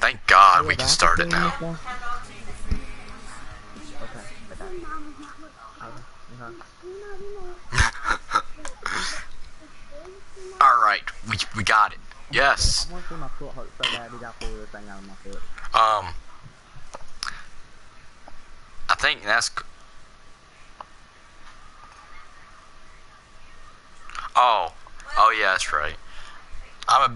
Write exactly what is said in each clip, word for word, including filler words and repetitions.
Thank God we can start it now. Okay. Alright, we, we got it. Yes. Um. I think that's. Oh. Oh, yeah, that's right. I'm a.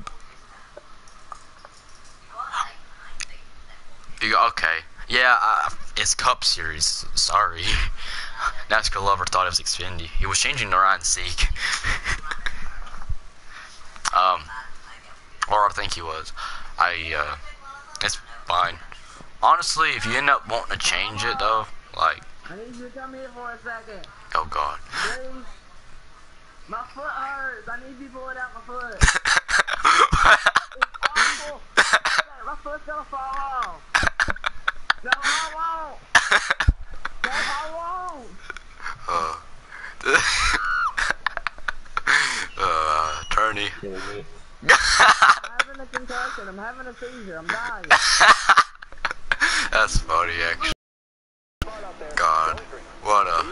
You, okay. Yeah, I, it's Cup Series. Sorry. NASCAR Lover thought it was Xfinity. He was changing to Ride and Seek. um. Or I think he was. I, uh, it's fine. Honestly, if you end up wanting to change it, though, like... I need you to come here for a second. Oh, God. Please. My foot hurts. I need you to pull it out my foot. It's awful. My foot's gonna fall off. No, I won't. No, I won't. Uh, uh, attorney. I'm having a concussion, I'm having a seizure, I'm dying. That's funny, actually. God, what a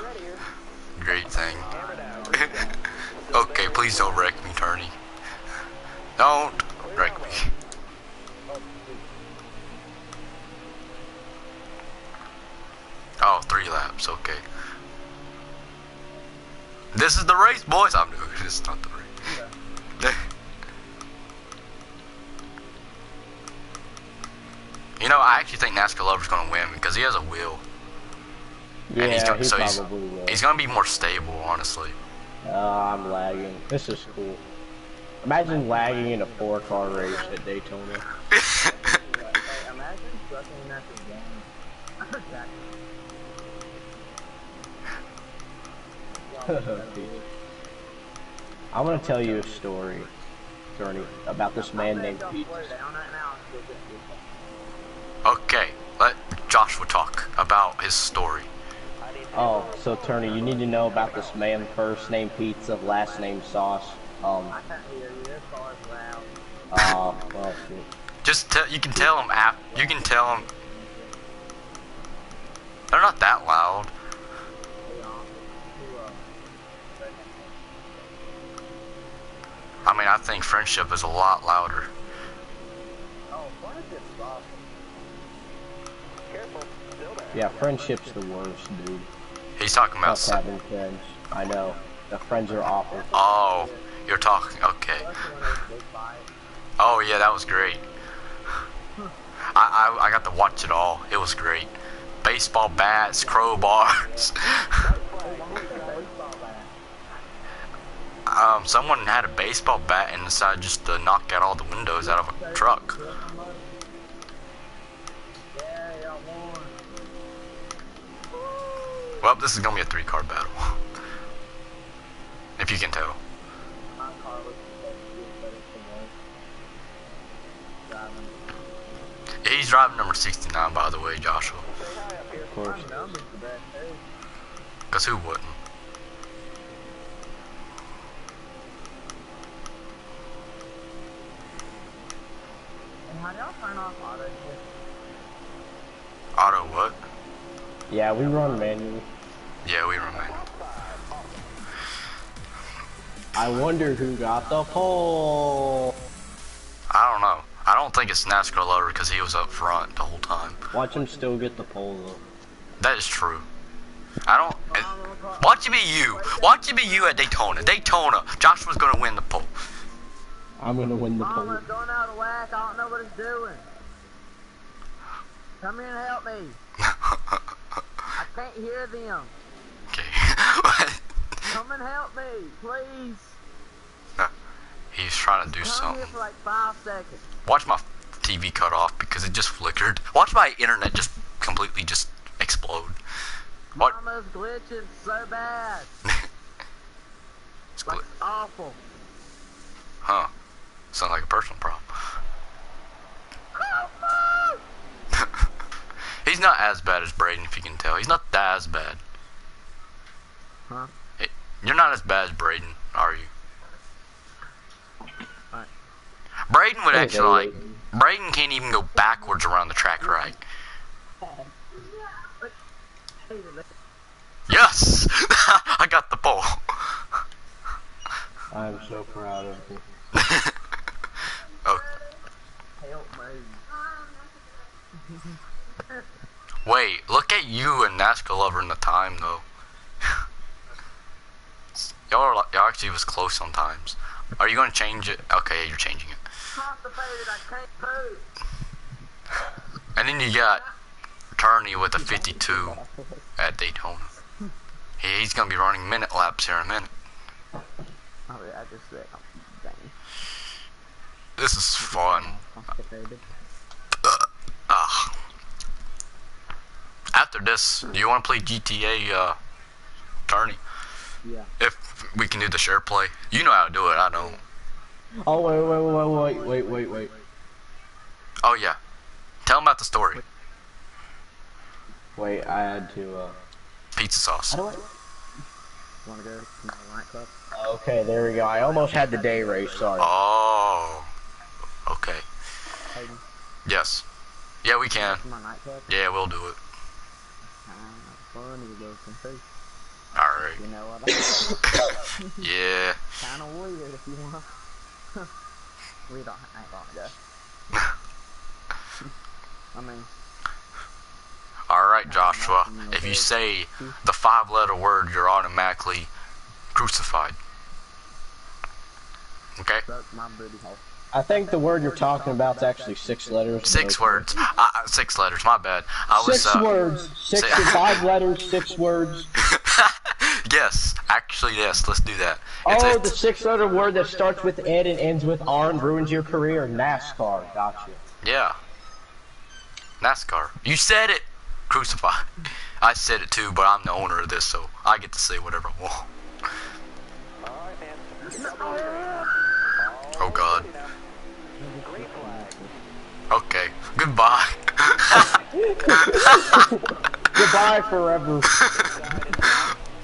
great thing. Okay, please don't wreck me, Turney. Don't wreck me. Oh, three laps, okay. This is the race, boys! I'm doing this, it's not the race. You know, I actually think NASCAR Lover's gonna win because he has a wheel. Yeah, and he's gonna, he so probably he's, will. He's gonna be more stable, honestly. Oh, uh, I'm lagging. This is cool. Imagine lagging in a four-car race at Daytona. Imagine struggling in that game. I want to tell you a story, Tony, about this man named Pete. Okay, let Joshua talk about his story. Oh, so Turney, you need to know about this man, first name Pizza, last name Sauce. Um, uh, well, shoot. Just tell, you can tell him after, you can tell him. They're not that loud. I mean, I think friendship is a lot louder. Yeah, friendship's the worst, dude. He's talking about having friends. I know. The friends are awful. Oh, you're talking. Okay. Oh, yeah, that was great. I, I, I got to watch it all. It was great. Baseball bats, crowbars. um, someone had a baseball bat and decided just to knock out all the windows out of a truck. Well, this is gonna be a three-car battle, if you can tell. He's driving number sixty-nine, by the way, Joshua. Of course. Cause who wouldn't? And how do y'all turn off auto? Auto what? Yeah, we run manually. Yeah, we run manually. I wonder who got the pole. I don't know. I don't think it's NASCAR Lover because he was up front the whole time. Watch him still get the pole though. That is true. I don't. It, watch it be you. Watch it be you at Daytona. Daytona. Joshua's gonna win the pole. I'm gonna win the pole. I'm going out of whack. I don't know what he's doing. Come here and help me. I can't hear them. Okay. Come and help me, please. Nah, he's trying to do something. Here for like five seconds. Watch my T V cut off because it just flickered. Watch my internet just completely just explode. What? Mama's glitching so bad. It's like awful. Huh? Sounds like a personal problem. He's not as bad as Braden, if you can tell. He's not that as bad. Huh? It, you're not as bad as Braden, are you? Braden would actually like. Braden can't even go backwards around the track, right? Yes! I got the ball. I'm so proud of you. Oh. Wait, look at you and NASCAR Lover in the time, though. Y'all like, actually was close sometimes. Are you going to change it? Okay, you're changing it. And then you got Turney with a fifty-two at Daytona. He, he's going to be running minute laps here in a minute. Oh, yeah, I just said, oh, this is fun. Uh, uh. After this, do you want to play G T A, uh, Turney? Yeah. If we can do the share play. You know how to do it, I don't. Oh, wait, wait, wait, wait, wait, wait. Oh, yeah. Tell them about the story. Wait, I had to, uh... pizza sauce. How do I... Want to go to my nightclub? Okay, there we go. I almost had the day race, sorry. Oh. Okay. Yes. Yeah, we can. Yeah, we'll do it. Alright. You know what? Yeah. Kinda weird if you want. We don't ain't gonna go. I mean. Alright, Joshua. If you say the five letter word, you're automatically crucified. Okay. I think the word you're talking about is actually six letters. Six words. Uh, six letters. My bad. I was, six uh, words. Six to five letters. Six words. Yes. Actually, yes. Let's do that. It's oh, the six-letter word that starts with Ed and ends with R and ruins your career. NASCAR. Gotcha. Yeah. NASCAR. You said it. Crucify. I said it too, but I'm the owner of this, so I get to say whatever I want. Oh God. Okay. Goodbye. Goodbye forever.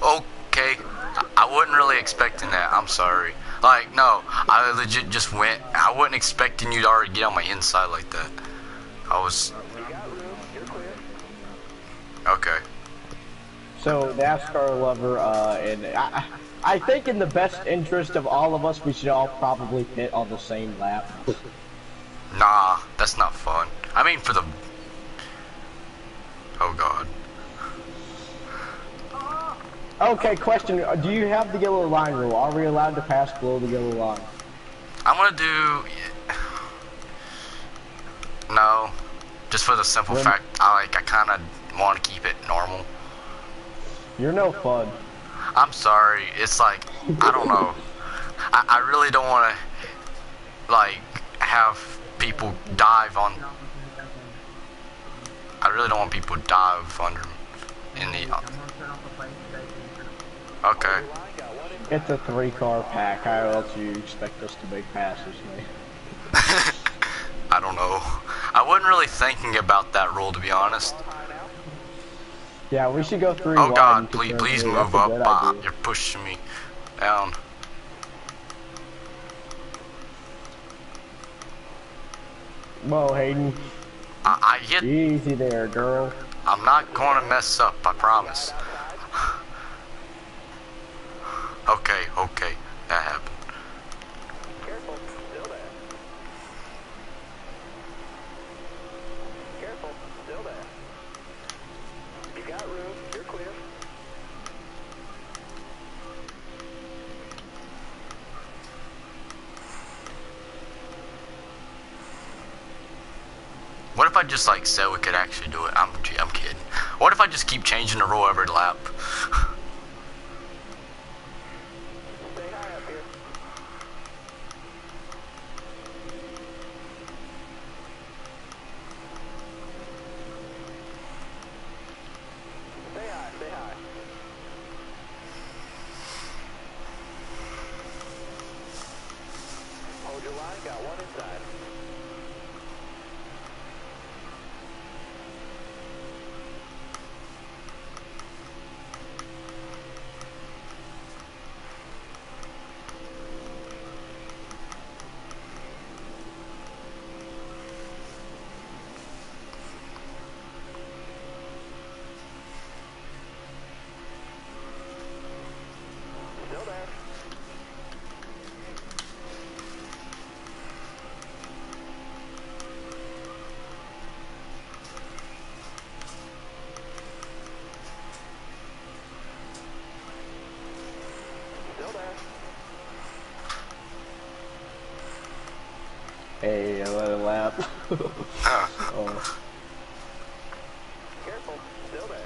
Okay. I, I wasn't really expecting that. I'm sorry. Like, no. I legit just went. I wasn't expecting you to already get on my inside like that. I was... Okay. So, NASCAR Lover, uh, and... I, I think in the best interest of all of us, we should all probably pit on the same lap. Nah, that's not fun. I mean, for the... Oh, God. Okay, question. Do you have the yellow line rule? Are we allowed to pass below the yellow line? I'm gonna do... No. Just for the simple Rim. fact, I, like, I kinda want to keep it normal. You're no fun. I'm sorry, it's like, I don't know. I, I really don't want to, like, have people dive on... I really don't want people dive under in the... Uh, okay. It's a three-car pack. How else do you expect us to make passes, man? I don't know. I wasn't really thinking about that rule, to be honest. Yeah, we should go three. Oh God, please, please move up. Ah, you're pushing me down. Whoa, Hayden. I, I get easy there, girl. I'm not going to mess up. I promise. Okay, okay, that happened. Careful, still there. Careful, still there. You got room, you're clear. What if I just like said we could actually do it? I'm I'm kidding. What if I just keep changing the rule every lap? Hey, another lap. Oh. Careful, still there.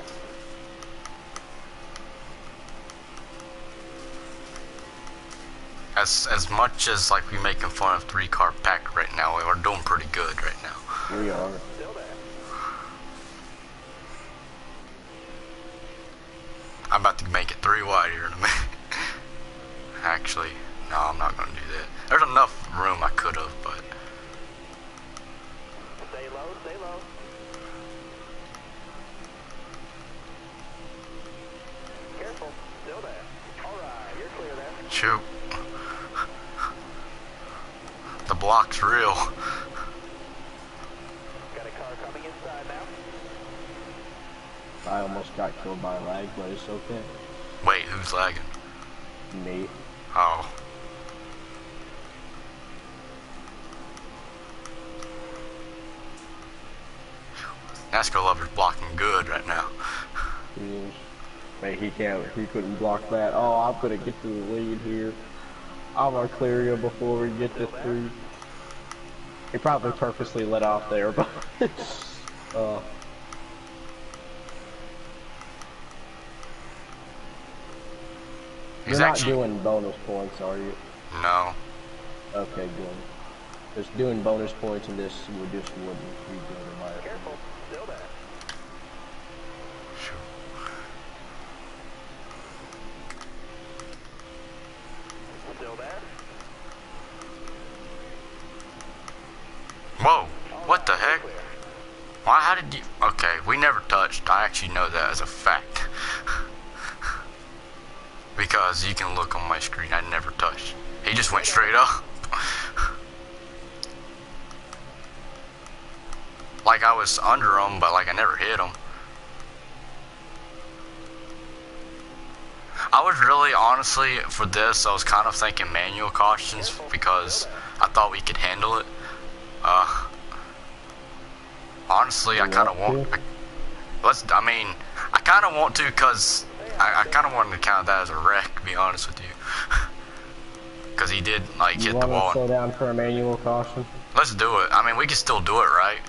As as much as like we making fun of three car pack right now, we're doing pretty good right now. We are. Still there. I'm about to make it three wide here in a minute. Actually, no, I'm not gonna do that. There's enough room I could have, but. Stay low, stay low. Careful, still there. All right, you're clear there. Shoot. The block's real. Got a car coming inside now. I almost got killed by lag, but it's okay. Wait, who's lagging? Me. Oh. NASCAR Lover's blocking good right now. He is. Wait, he can't. He couldn't block that. Oh, I'm gonna get to the lead here. I'm gonna clear you before we get this through. He probably purposely let off there, but. uh. You're not actually doing bonus points, are you? No. Okay, good. Just doing bonus points in this would just wouldn't be good in my opinion. Careful, still there. Sure. Still there. Whoa! What the heck? Why? How did you? Okay, we never touched. I actually know that as a fact. Because you can look on my screen, I never touched. He just went straight up. Like I was under him, but like I never hit him. I was really, honestly, for this, I was kind of thinking manual cautions because I thought we could handle it. Uh, honestly, I kind of want. I, let's. I mean, I kind of want to because. I, I kind of wanted to count that as a wreck, to be honest with you, because he did like hit the wall. You want to slow down for a manual caution? Let's do it. I mean, we can still do it, right?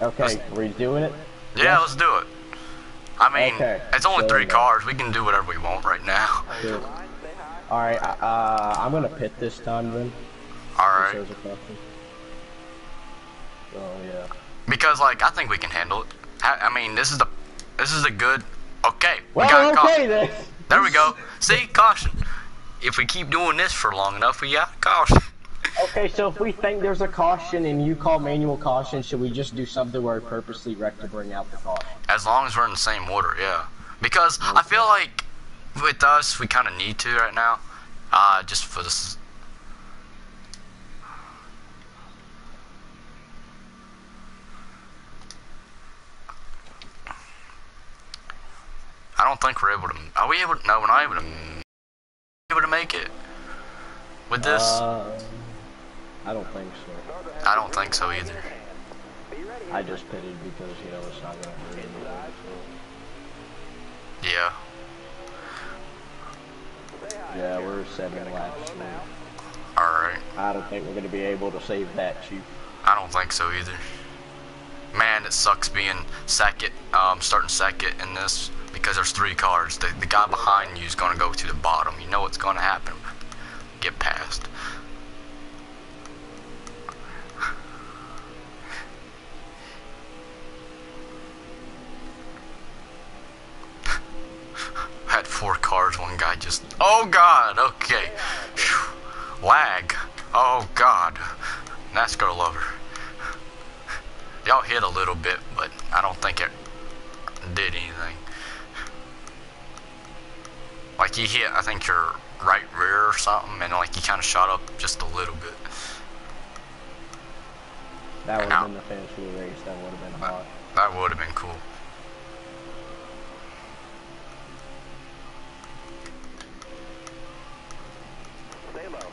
Okay, we're doing it. Yeah, yeah, let's do it. I mean, okay. It's only so three cars. We can do whatever we want right now. Sure. All right, uh, I'm gonna pit this time then. All right. Oh yeah. Because like I think we can handle it. I, I mean, this is the this is a good. Okay, we well, got okay, caution. Then. There we go. See, caution. If we keep doing this for long enough, we got caution. Okay, so if we think there's a caution and you call manual caution, should we just do something where we purposely wreck to bring out the caution? As long as we're in the same order, yeah. Because okay. I feel like with us, we kind of need to right now. Uh, just for this. I don't think we're able to. Are we able to? No, we're not able to. Able to make it with this? Uh, I don't think so. I don't think so either. I just pitied because you know it's not gonna be in the way. So. Yeah. Yeah, we're seven laps now. All right. I don't think we're gonna be able to save that cheap. I don't think so either. Man, it sucks being second, um, starting second in this. Because there's three cars, the, the guy behind you is going to go to the bottom. You know what's going to happen. Get past. Had four cars, one guy just... Oh, God, okay. Whew. Lag. Oh, God. NASCAR Lover. Y'all hit a little bit, but I don't think it did anything. Like, he hit, I think, your right rear or something, and, like, he kind of shot up just a little bit. That would have been the finish of the race. That would have been hot. That would have been cool. Stay low.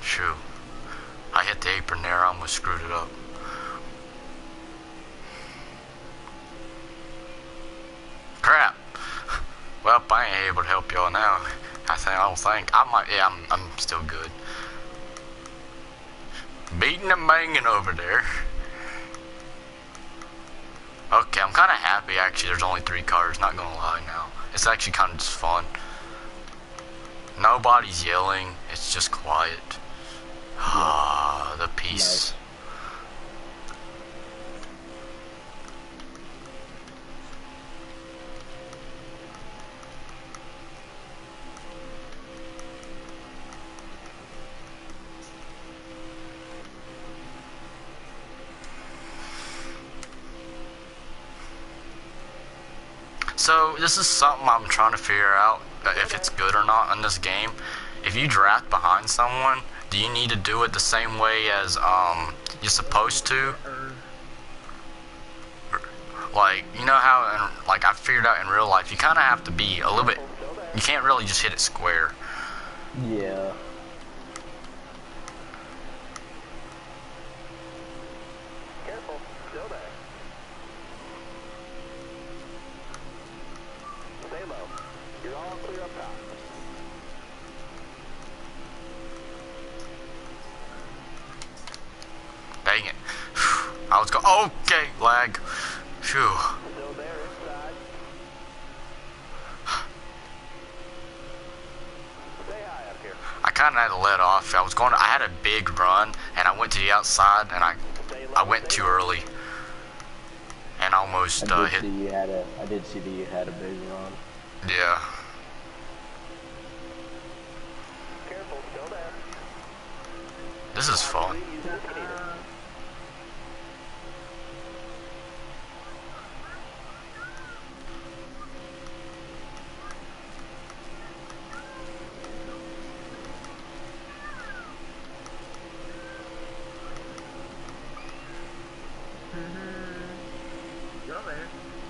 Shoot. I hit the apron there. I almost screwed it up. Crap. Well, I ain't able to help y'all now. I think. I don't think. I might. Yeah, I'm. I'm still good. Beating and banging over there. Okay, I'm kind of happy actually. There's only three cars. Not gonna lie now. It's actually kind of just fun. Nobody's yelling. It's just quiet. Ah, the peace. So this is something I'm trying to figure out if it's good or not in this game. If you draft behind someone, do you need to do it the same way as um you're supposed to? Like, you know how in, like I figured out in real life, you kind of have to be a little bit. You can't really just hit it square. Yeah. Dang it. I was going. Okay, lag. Phew. I kind of had to let off. I was going. To, I had a big run, and I went to the outside, and I, I went too early, and almost uh, hit. You had a, I did see that you had a big run. Yeah. Careful, go there. This is fun.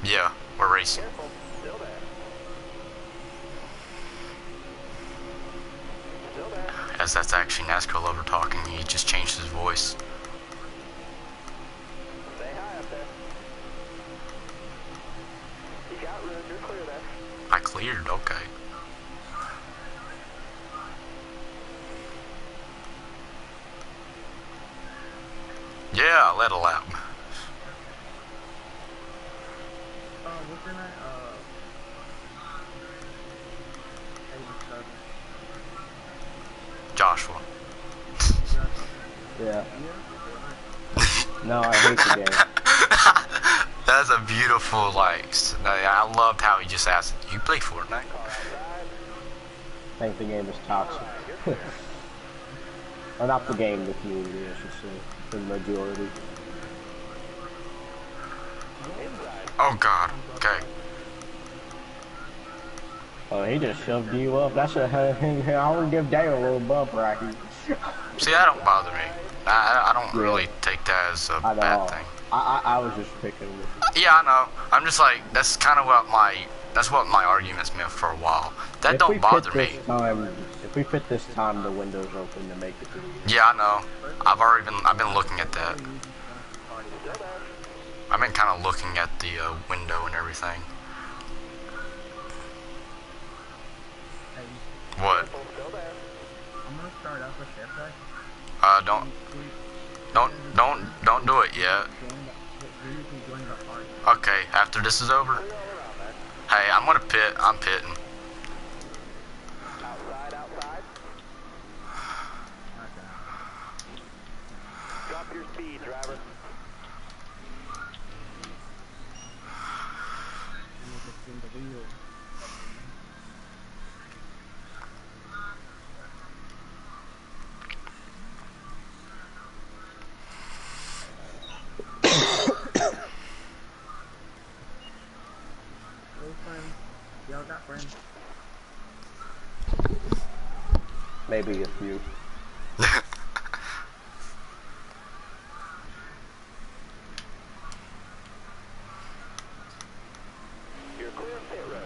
Yeah, we're racing. Careful. Still there. Still there. As that's actually NASCAR Lover talking, he just changed his voice. Stay high up there. You got room, you're clear there. I cleared, okay. Yeah, I let a lap. Joshua. Yeah. No, I hate the game. That's a beautiful, like, I loved how he just asked, "You play Fortnite?" I think the game is toxic. Or not the game, the community, I should say. The majority. Oh god, okay. Oh, he just shoved you up. That's a, I would give Dale a little bump, Rocky. See, that don't bother me. I, I don't really take that as a I bad know. thing. I, I I was just picking with you. Yeah, I know. I'm just like, that's kind of what my, that's what my argument's meant for a while. That if don't bother me. Time, if we fit this time, the window's open to make it through. Yeah, I know. I've already been, I've been looking at that. I've been kind of looking at the uh, window and everything. What? I'm gonna start off with shipwreck. Uh, don't, don't, don't, don't do it yet. Okay, after this is over. Hey, I'm gonna pit. I'm pitting. Outside, outside. Drop your speed, driver. Maybe a few. You're clear of pit road.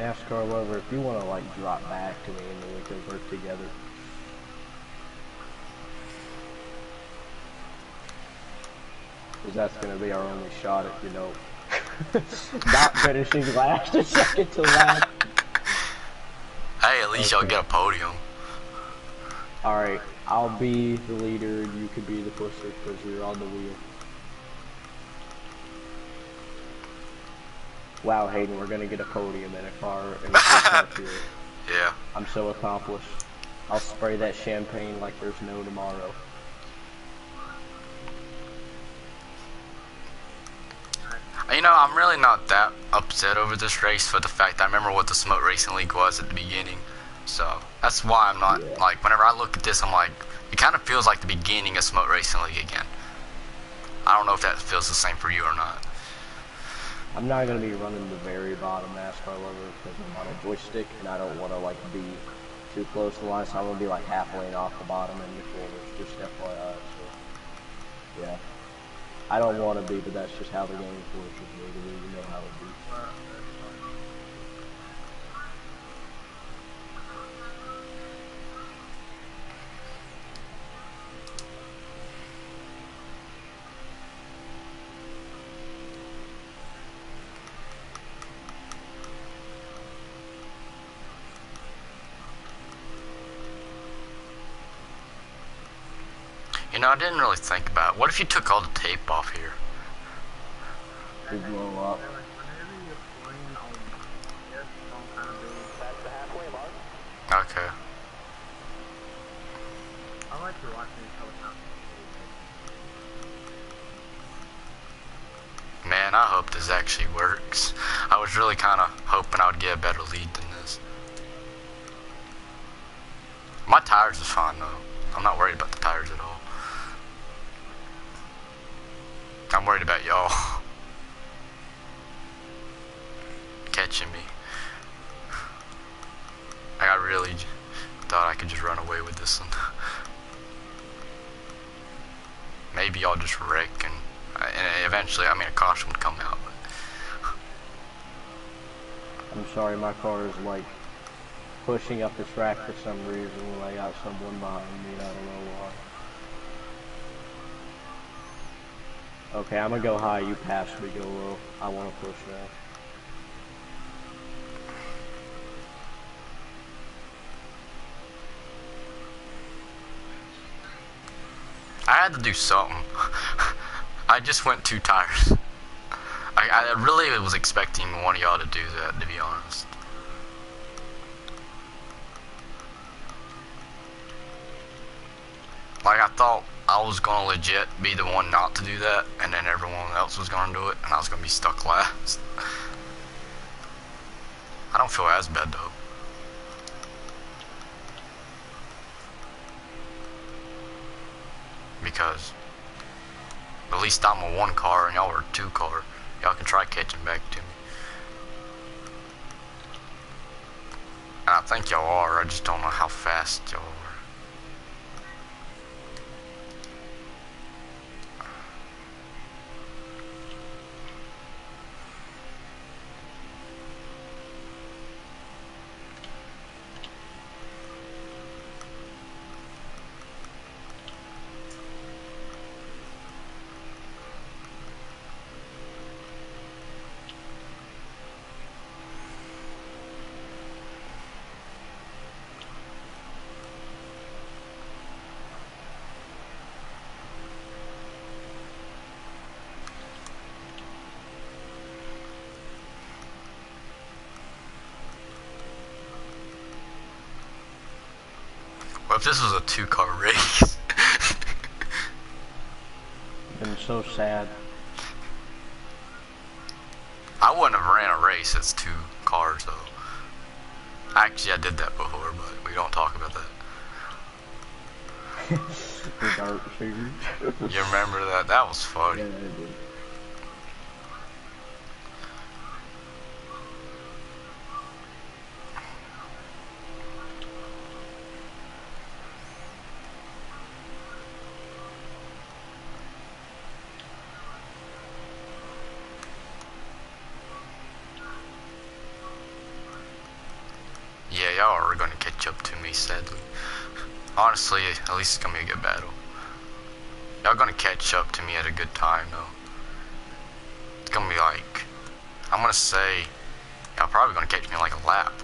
NASCAR Lover, if you want to like drop back to me and then we can work together. Because that's going to be our only shot if you don't. Not finishing last or second to last. Hey, at least y'all okay. Get a podium. Alright, I'll be the leader and you can be the pusher because you're on the wheel. Wow, Hayden, we're going to get a podium in a car. In a yeah. I'm so accomplished. I'll spray that champagne like there's no tomorrow. You know, I'm really not that upset over this race for the fact that I remember what the Smoke Racing League was at the beginning. So, that's why I'm not, yeah. like, whenever I look at this, I'm like, it kind of feels like the beginning of Smoke Racing League again. I don't know if that feels the same for you or not. I'm not going to be running the very bottom NASCAR Lover because I'm on a joystick and I don't want to, like, be too close to the line. So, I'm going to be, like, half lane off the bottom and the corners, just F Y I. So, yeah. I don't want to be, but that's just how the game works with me. You know how it is. You know, I didn't really think about it. What if you took all the tape off here? It'd blow up. Okay. I like to watch it. Man, I hope this actually works. I was really kind of hoping I would get a better lead than this. My tires is fine though. I'm not worried about the tires at all. I'm worried about y'all catching me. Like, I really thought I could just run away with this one. Maybe y'all just wreck and, and eventually, I mean, a caution would come out. But. I'm sorry, my car is like pushing up the track for some reason when I got someone behind me. I don't know why. Okay, I'm gonna go high, you pass me, go low. I wanna push now. I had to do something. I just went two tires. I, I really was expecting one of y'all to do that, to be honest. Like, I thought I was gonna legit be the one not to do that, and then everyone else was gonna do it, and I was gonna be stuck last. I don't feel as bad though. Because at least I'm a one car and y'all are a two car. Y'all can try catching back to me. And I think y'all are, I just don't know how fast y'all are. If this was a two-car race. Been so sad. I wouldn't have ran a race that's two cars though. Actually, I did that before, but we don't talk about that. The dark figures. You remember that? That was fun. Yeah, I did. y'all are gonna catch up to me, sadly. Honestly, at least it's gonna be a good battle. Y'all gonna catch up to me at a good time, though. It's gonna be like, I'm gonna say, y'all probably gonna catch me like a lap.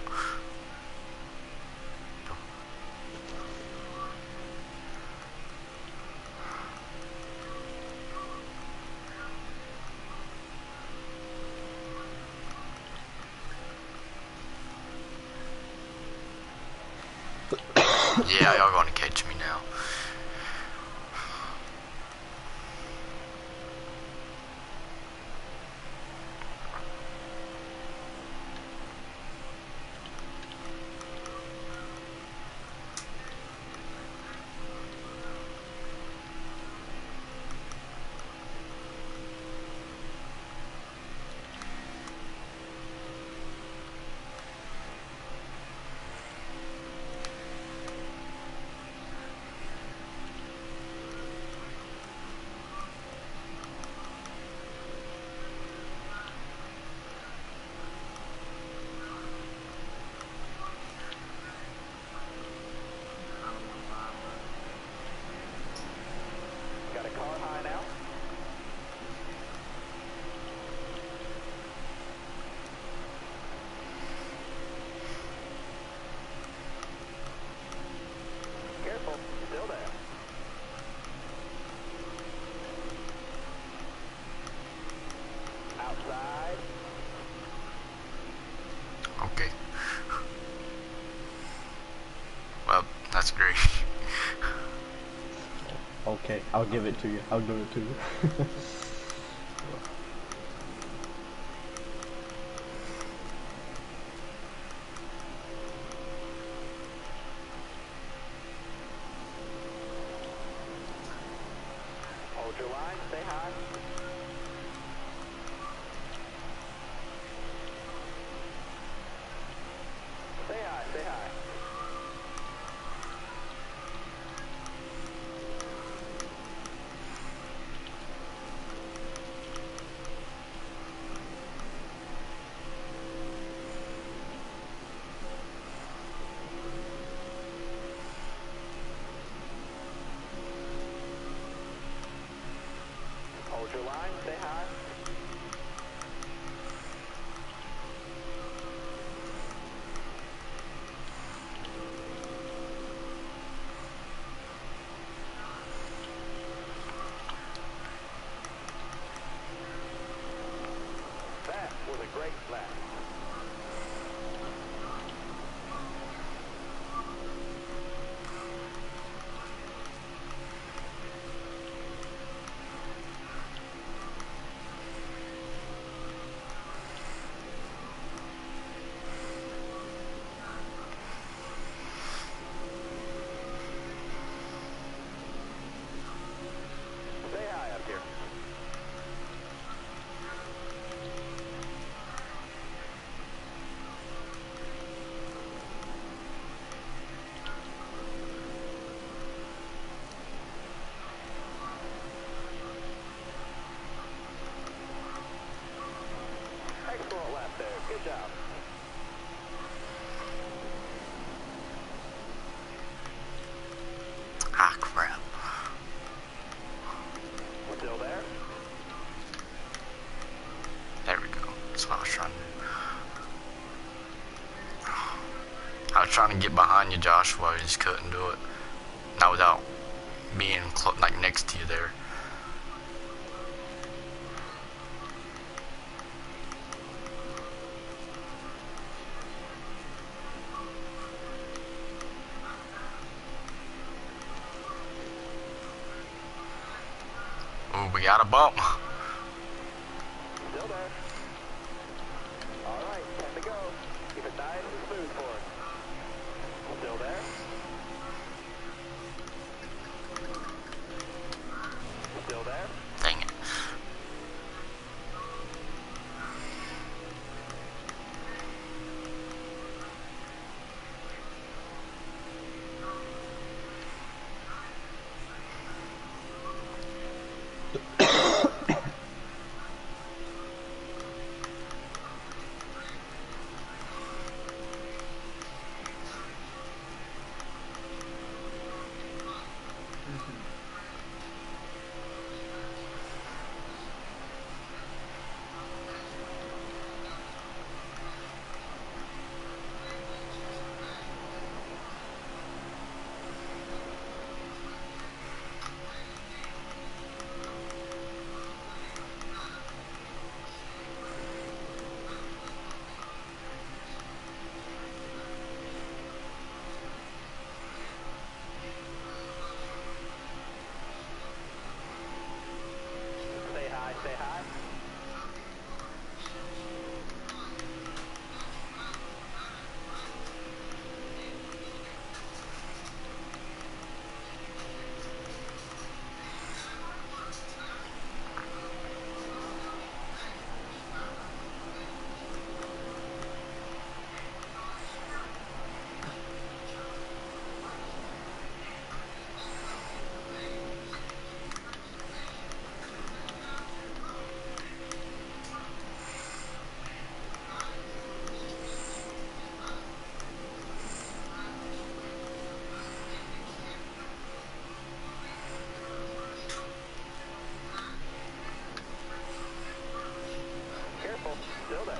Yeah, y'all gonna catch me now. Okay, I'll give it to you. I'll give it to you. Trying to get behind you, Joshua, I just couldn't do it. Not without being clo like next to you there. Ooh, we got a bump. Still there. All right, time to go. Keep it nice and smooth for us. Still there? Still there? Dang it. say hi. Still there.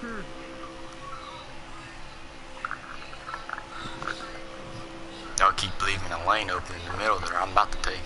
Hmm. Y'all keep leaving a lane open in the middle there. I'm about to take it.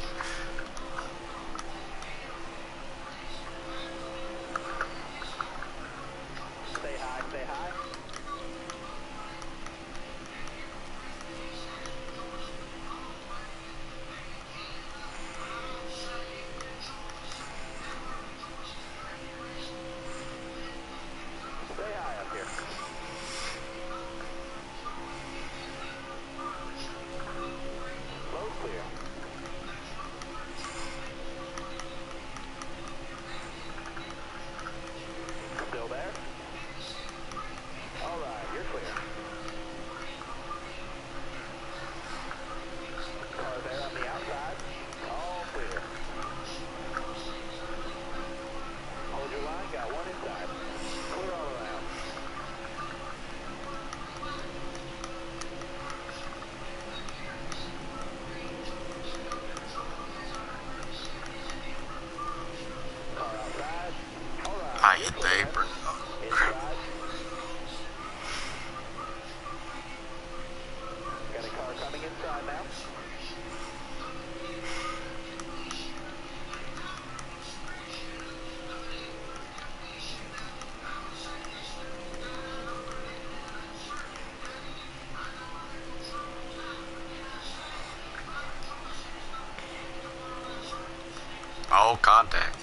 Oh, contact. Five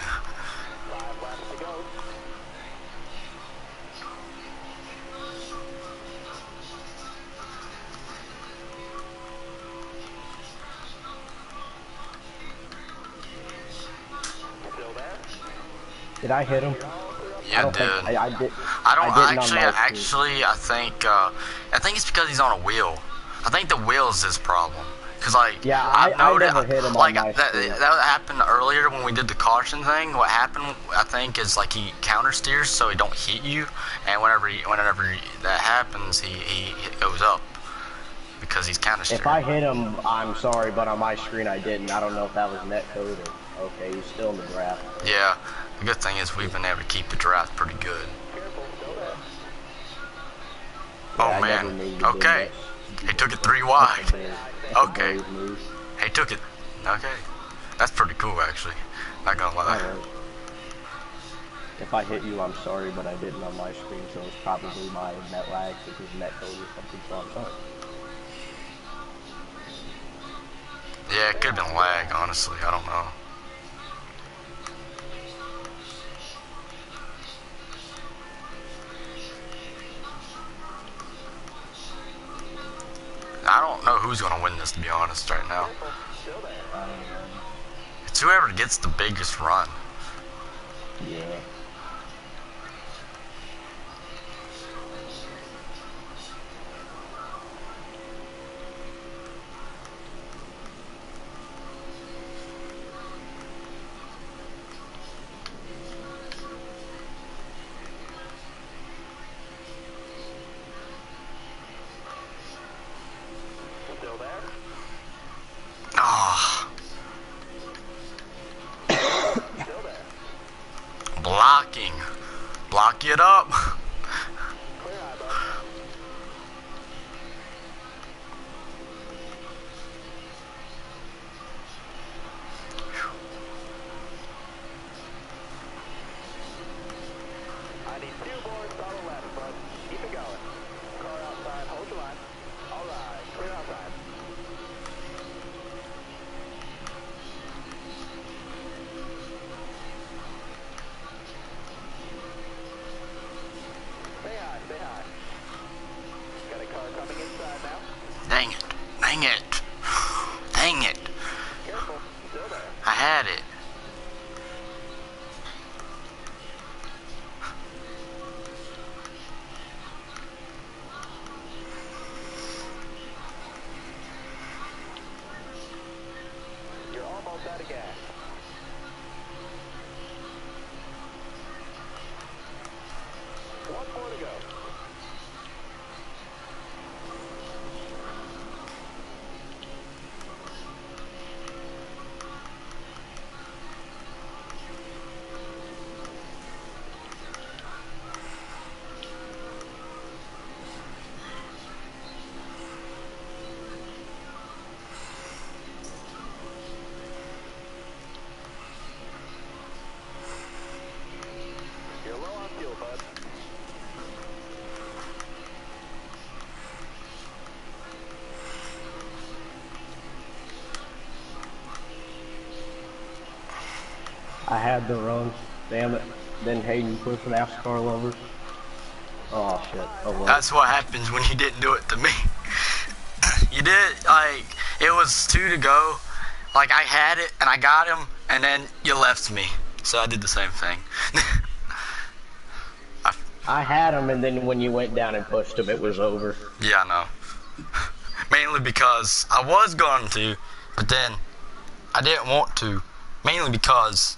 laps to go. Still there? Did I hit him? Yeah, dude. I, I, I did. I don't I actually. Actually, I think. Uh, I think it's because he's on a wheel. I think the wheel's his problem. Cause like yeah, I, I noticed, I never hit him like on my that, that happened earlier when we did the caution thing. What happened, I think, is like he counter steers so he don't hit you, and whenever he, whenever he, that happens, he, he goes up because he's counter steering. If I hit him, I'm sorry, but on my screen I didn't. I don't know if that was net code or okay. He's still in the draft. Yeah, the good thing is we've been able to keep the draft pretty good. Oh yeah, man, okay, he took it three wide. Okay. He took it. Okay. That's pretty cool, actually. Not gonna lie. Right. If I hit you, I'm sorry, but I didn't on my screen, so it's probably my net lag, which is net code or something, so I'm sorry. Yeah, it could have been lag, honestly. I don't know. I don't know who's gonna win this, to be honest, right now. It's whoever gets the biggest run. Yeah. Get up. I need two more solid laps, bud. Keep it going. Car outside, hold the line. Dang it. Dang it. Dang it. Careful. Still there. I had it. You're almost out of gas. One more to go. I had the run, damn it. Then Hayden pushed an NASCAR Lover. Oh shit. Oh, well. That's what happens when you didn't do it to me. You did, like, it was two to go. Like, I had it and I got him, and then you left me. So I did the same thing. I, I had him, and then when you went down and pushed him, it was over. Yeah, I know. Mainly because I was going to, but then I didn't want to. Mainly because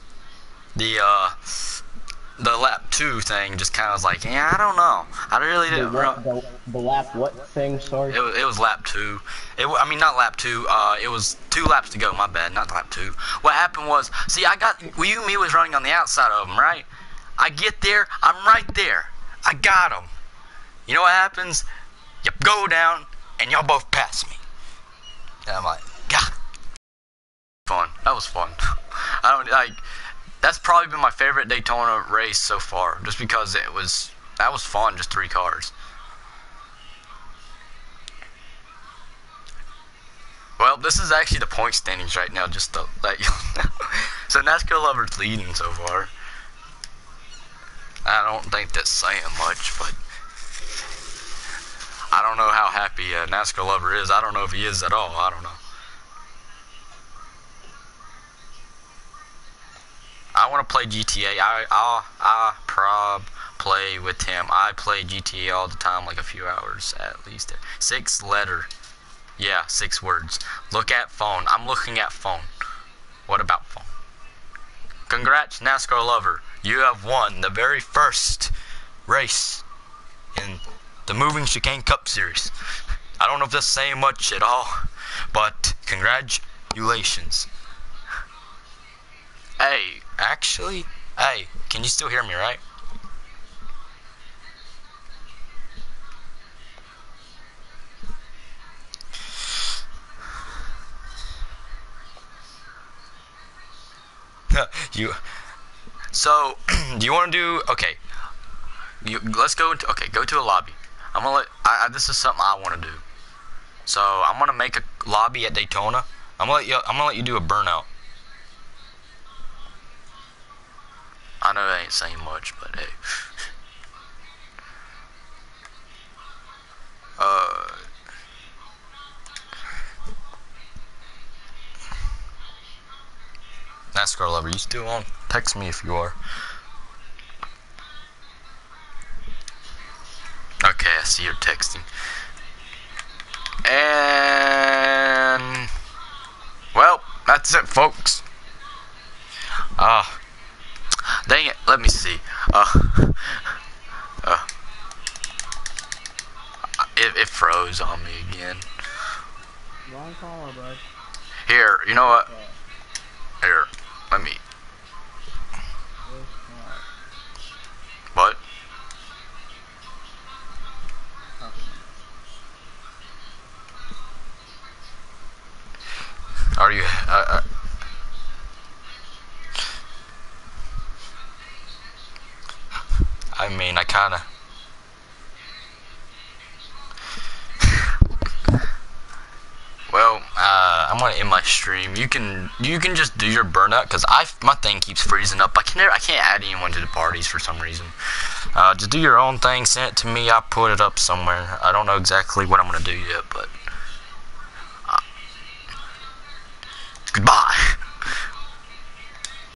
the uh the lap two thing just kind of was like, yeah, I don't know, I really didn't. The, lap, the, the lap what thing? Sorry. It was, it was lap two. It I mean not lap two. Uh, it was two laps to go. My bad. Not lap two. What happened was, see, I got well, you and me was running on the outside of him, right? I get there. I'm right there. I got him. You know what happens? You go down and y'all both pass me. And I'm like, God. Fun. That was fun. I don't like. That's probably been my favorite Daytona race so far, just because it was, that was fun, just three cars. Well, this is actually the point standings right now, just to let you know. So NASCAR Lover's leading so far. I don't think that's saying much, but I don't know how happy uh, NASCAR Lover is. I don't know if he is at all. I don't know. I want to play G T A. I I I prob play with him. I play G T A all the time, like a few hours at least. Six letter, yeah, six words. Look at phone. I'm looking at phone. What about phone? Congrats, NASCAR Lover. You have won the very first race in the Moving Chicane Cup series. I don't know if that's saying much at all, but congratulations. Hey, actually, hey, can you still hear me, right? you, so, do you want to do, okay, you, let's go, into, okay, go to a lobby. I'm going to let, I, I, this is something I want to do. So, I'm going to make a lobby at Daytona. I'm going to let you, I'm going to let you do a burnout. I know that ain't saying much, but hey. Uh, NASCAR Lover, you still on? Text me if you are. Okay, I see you're texting. And well, that's it, folks. Ah. Uh, Dang it, let me see. Uh, uh, it, it froze on me again. Wrong caller, bud. Here, you know what? Here, let me. What? Are you. Uh, uh, I mean, I kinda. Well, uh, I I'm gonna end my stream. You can you can just do your burnout, cause I my thing keeps freezing up. I can never I can't add anyone to the parties for some reason. Uh, just do your own thing. Send it to me. I put it up somewhere. I don't know exactly what I'm gonna do yet, but.